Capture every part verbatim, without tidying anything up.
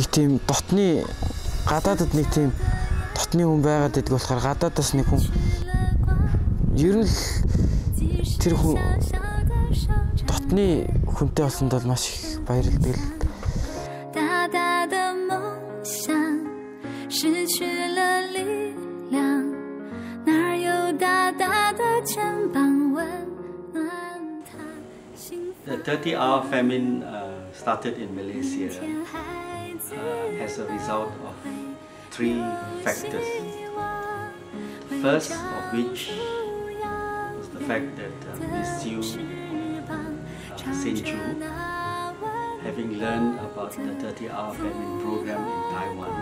нэг тийм дотны гадаадд нэг тийм дотны хүн байгаад байдаг болохоор гадаадаас нэг хүн ер нь тэр хүн дотны хүнтэй болсонд бол маш их баярлдаг л. The thirty-hour famine uh, started in Malaysia uh, as a result of three factors. The first of which was the fact that uh, Miss Siu uh, Seng Chu, having learned about the thirty-hour famine program in Taiwan,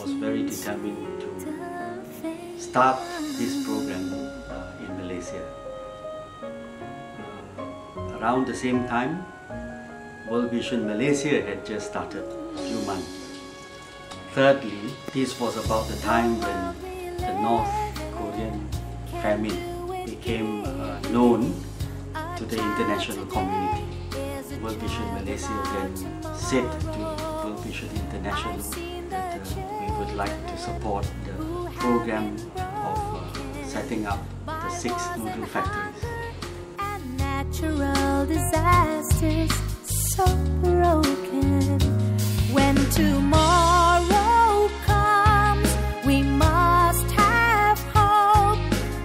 was very determined to start this program uh, in Malaysia. Around the same time, World Vision Malaysia had just started a few months. Thirdly, this was about the time when the North Korean famine became uh, known to the international community. World Vision Malaysia then said to World Vision International that uh, we would like to support the program of uh, setting up the six noodle factories. Natural disasters so broken. When tomorrow comes, we must have hope.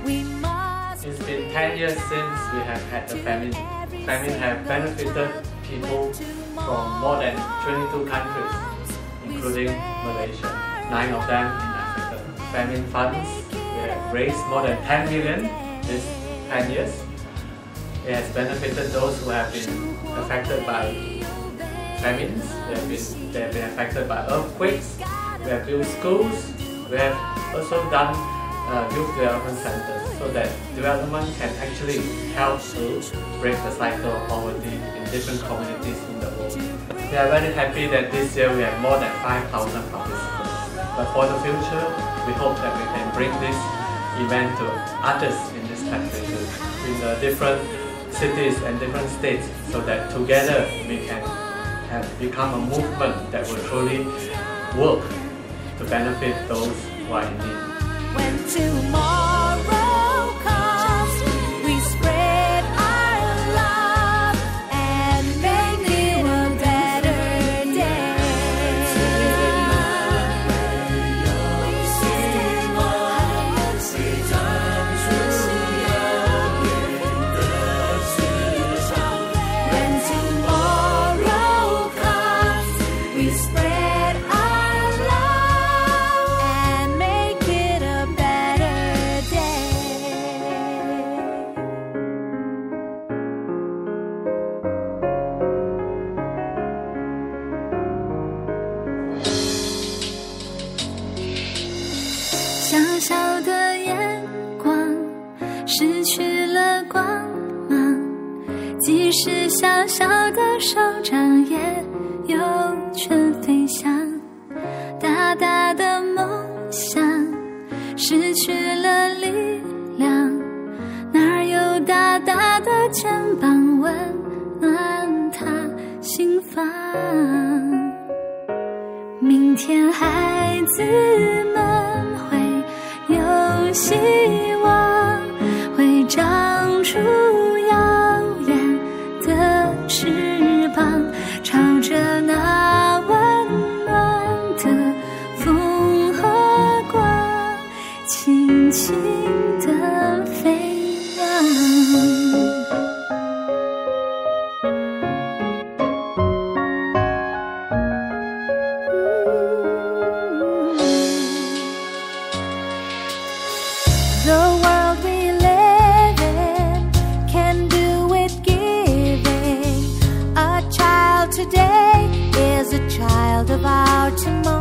We must. It's been ten years since we have had the famine. Famine have benefited people from more than twenty-two countries, including Malaysia. Nine of them in Africa. Famine funds, we have raised more than ten million this ten years. It has benefited those who have been affected by famines, they have been, they have been affected by earthquakes, we have built schools, we have also done uh, youth development centers so that development can actually help to break the cycle of poverty in different communities in the world. We are very happy that this year we have more than five thousand participants, but for the future we hope that we can bring this event to others in this country, in the different cities and different states, so that together we can have become a movement that will truly work to benefit those who are in need. When tomorrow comes, we spread our love and make it a better day. Today is a child of our tomorrow.